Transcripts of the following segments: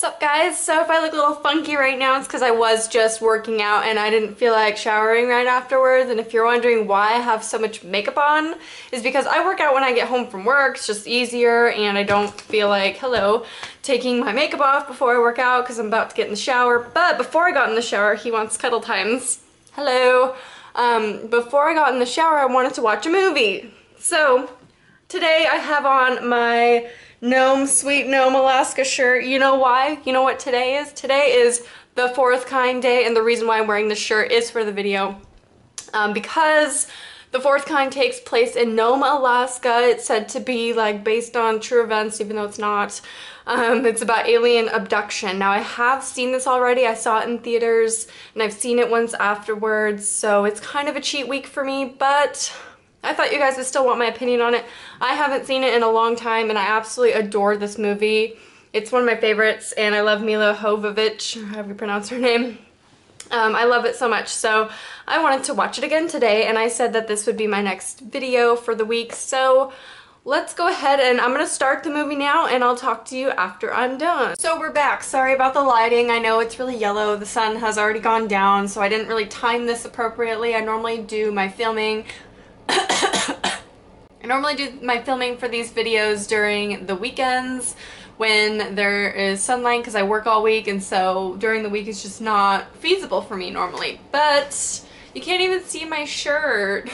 Sup guys, so if I look a little funky right now, it's because I was just working out and I didn't feel like showering right afterwards. And if you're wondering why I have so much makeup on, is because I work out when I get home from work. It's just easier and I don't feel like, hello, taking my makeup off before I work out because I'm about to get in the shower. But before I got in the shower, he wants cuddle times. Hello. Before I got in the shower, I wanted to watch a movie. So today I have on my Gnome, Sweet Gnome, Alaska shirt. You know why? You know what today is? Today is the Fourth Kind Day, and the reason why I'm wearing this shirt is for the video. Because the Fourth Kind takes place in Nome, Alaska. It's said to be like based on true events, even though it's not. It's about alien abduction. Now I have seen this already. I saw it in theaters, and I've seen it once afterwards, so it's kind of a cheat week for me, but I thought you guys would still want my opinion on it. I haven't seen it in a long time, and I absolutely adore this movie. It's one of my favorites, and I love Mila Jovovich, however you pronounce her name. I love it so much, so I wanted to watch it again today, and I said that this would be my next video for the week, so let's go ahead and I'm gonna start the movie now and I'll talk to you after I'm done. So we're back. Sorry about the lighting. I know it's really yellow. The sun has already gone down, so I didn't really time this appropriately. I normally do my filming for these videos during the weekends when there is sunlight because I work all week, and so during the week it's just not feasible for me normally. But you can't even see my shirt.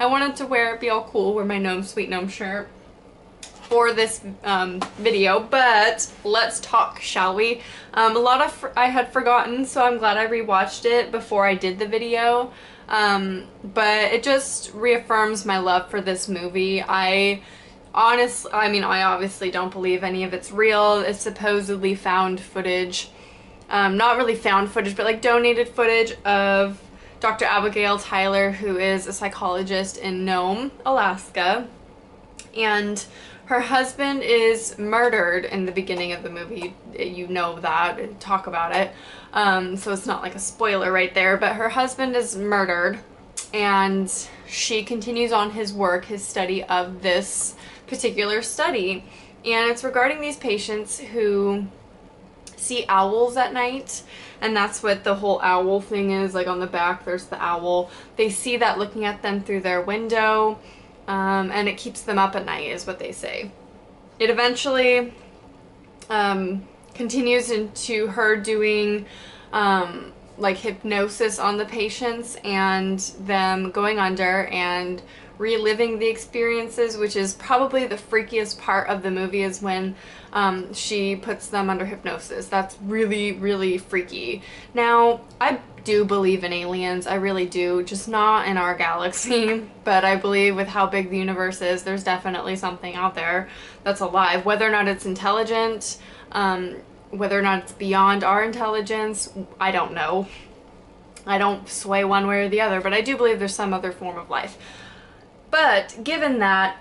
I wanted to wear it, be all cool, wear my Gnome Sweet Gnome shirt for this video, but let's talk, shall we? A lot of I had forgotten, so I'm glad I rewatched it before I did the video. But it just reaffirms my love for this movie. I obviously don't believe any of it's real. It's supposedly found footage, not really found footage, but like donated footage of Dr. Abigail Tyler, who is a psychologist in Nome, Alaska, and her husband is murdered in the beginning of the movie. You know that, talk about it. So it's not like a spoiler right there, but her husband is murdered and she continues on his work, his study of this particular study. And it's regarding these patients who see owls at night, and that's what the whole owl thing is. Like on the back, there's the owl. They see that looking at them through their window. And it keeps them up at night is what they say. It eventually continues into her doing like hypnosis on the patients and them going under and reliving the experiences, which is probably the freakiest part of the movie, is when she puts them under hypnosis. That's really, really freaky. Now, I do believe in aliens, I really do, just not in our galaxy, but I believe with how big the universe is, there's definitely something out there that's alive, whether or not it's intelligent, whether or not it's beyond our intelligence, I don't know. I don't sway one way or the other, but I do believe there's some other form of life. But given that,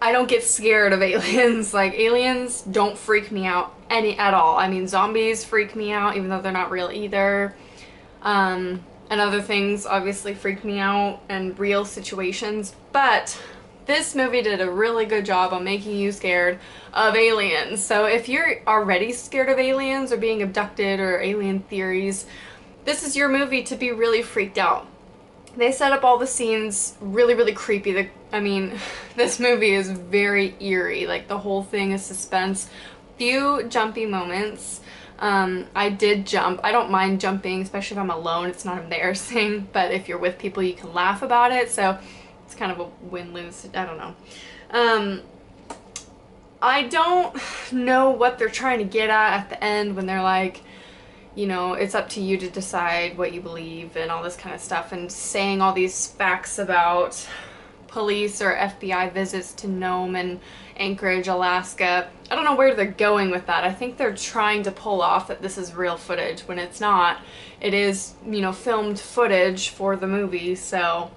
I don't get scared of aliens. Like, aliens don't freak me out at all. I mean, zombies freak me out, even though they're not real either. And other things obviously freak me out, and real situations, but this movie did a really good job on making you scared of aliens. So if you're already scared of aliens or being abducted or alien theories, this is your movie to be really freaked out. They set up all the scenes really, really creepy. This movie is very eerie. Like, the whole thing is suspense. Few jumpy moments. I did jump. I don't mind jumping, especially if I'm alone. It's not embarrassing, but if you're with people, you can laugh about it, so it's kind of a win-lose. I don't know. I don't know what they're trying to get at the end when they're like, you know, it's up to you to decide what you believe and all this kind of stuff, and saying all these facts about police or FBI visits to Nome and Anchorage, Alaska. I don't know where they're going with that. I think they're trying to pull off that this is real footage when it's not. It is, you know, filmed footage for the movie, so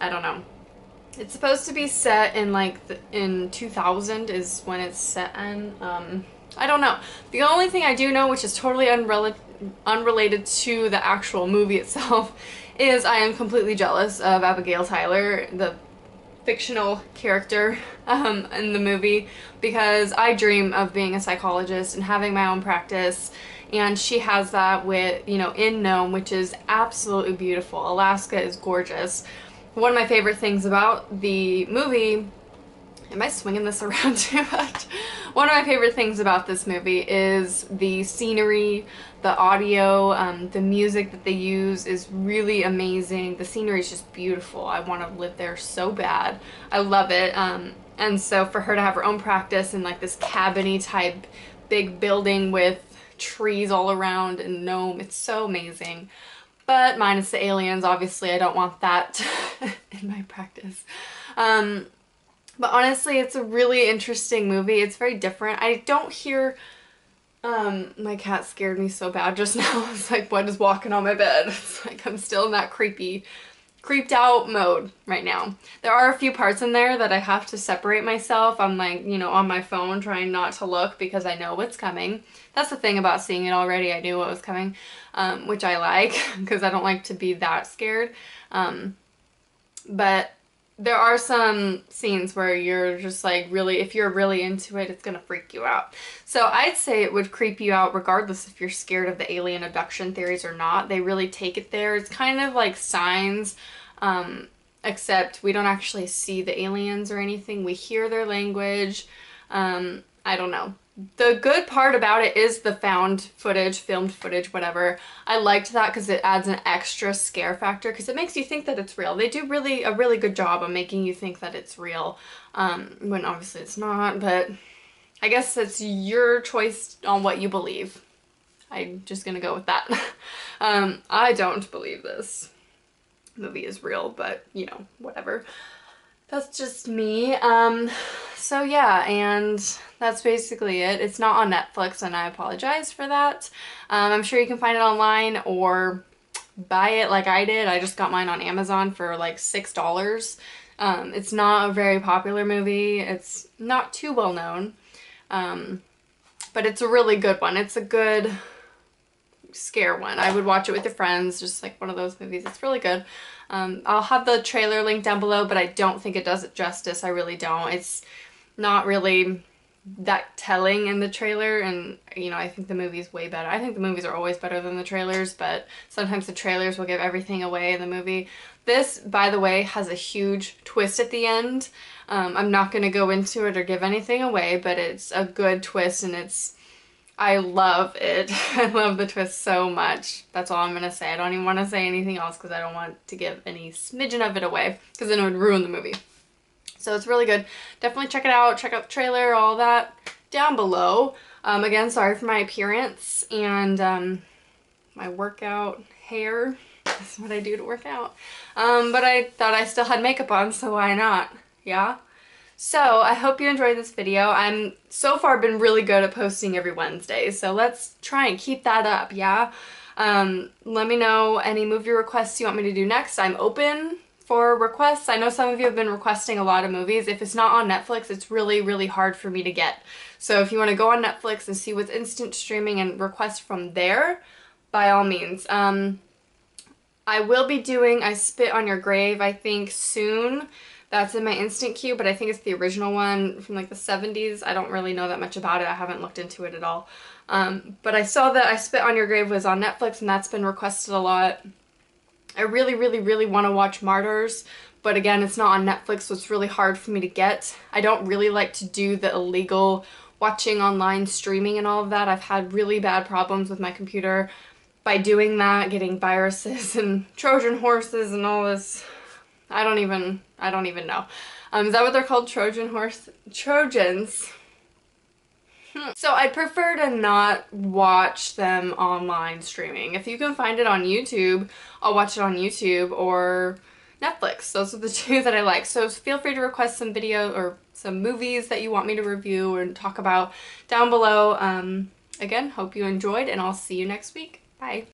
I don't know. It's supposed to be set in like in 2000 is when it's set in. I don't know. The only thing I do know, which is totally unrelated to the actual movie itself, is I am completely jealous of Abigail Tyler, the fictional character in the movie, because I dream of being a psychologist and having my own practice, and she has that with, you know, in Nome, which is absolutely beautiful. Alaska is gorgeous. One of my favorite things about the movie, am I swinging this around too much? One of my favorite things about this movie is the scenery, the audio, the music that they use is really amazing. The scenery is just beautiful. I want to live there so bad. I love it. And so for her to have her own practice in like this cabin-y type big building with trees all around and Nome, it's so amazing. But minus the aliens, obviously I don't want that in my practice. But honestly, it's a really interesting movie. It's very different. I don't hear, my cat scared me so bad just now. It's like, what is walking on my bed? It's like, I'm still in that creeped out mode right now. There are a few parts in there that I have to separate myself. I'm like, you know, on my phone trying not to look because I know what's coming. That's the thing about seeing it already. I knew what was coming, which I like because I don't like to be that scared. But there are some scenes where you're just like, really, if you're really into it, it's gonna freak you out. So I'd say it would creep you out regardless if you're scared of the alien abduction theories or not. They really take it there. It's kind of like Signs, except we don't actually see the aliens or anything. We hear their language. I don't know. The good part about it is the found footage, filmed footage, whatever. I liked that because it adds an extra scare factor because it makes you think that it's real. They do really a really good job of making you think that it's real, when obviously it's not, but I guess it's your choice on what you believe. I'm just gonna go with that. I don't believe this movie is real, but you know, whatever. That's just me. So yeah, and that's basically it. It's not on Netflix and I apologize for that. I'm sure you can find it online or buy it like I did. I just got mine on Amazon for like $6. It's not a very popular movie. It's not too well known, but it's a really good one. It's a good scare one. I would watch it with your friends, just like one of those movies. It's really good. I'll have the trailer link down below, but I don't think it does it justice. I really don't. It's not really that telling in the trailer, and you know, I think the movie's way better. I think the movies are always better than the trailers, but sometimes the trailers will give everything away in the movie. This, by the way, has a huge twist at the end. I'm not gonna go into it or give anything away, but it's a good twist, and I love it. I love the twist so much. That's all I'm gonna say. I don't even want to say anything else because I don't want to give any smidgen of it away because then it would ruin the movie. So it's really good. Definitely check it out. Check out the trailer, all that down below. Again, sorry for my appearance and my workout hair. That's what I do to work out. But I thought I still had makeup on, so why not? Yeah? So I hope you enjoyed this video. I'm so far been really good at posting every Wednesday, so let's try and keep that up, yeah? Let me know any movie requests you want me to do next. I'm open for requests. I know some of you have been requesting a lot of movies. If it's not on Netflix, it's really, really hard for me to get. So if you want to go on Netflix and see what's instant streaming and request from there, by all means. I will be doing I Spit on Your Grave, I think, soon. That's in my instant queue, but I think it's the original one from like the 70s. I don't really know that much about it. I haven't looked into it at all. But I saw that I Spit on Your Grave was on Netflix, and that's been requested a lot. I really, really, really want to watch Martyrs, but again, it's not on Netflix, so it's really hard for me to get. I don't really like to do the illegal watching online streaming and all of that. I've had really bad problems with my computer by doing that, getting viruses and Trojan horses and all this. I don't even know. Is that what they're called? Trojan horse? Trojans. So I'd prefer to not watch them online streaming. If you can find it on YouTube, I'll watch it on YouTube or Netflix. Those are the two that I like. So feel free to request some video or some movies that you want me to review and talk about down below. Again, hope you enjoyed and I'll see you next week. Bye.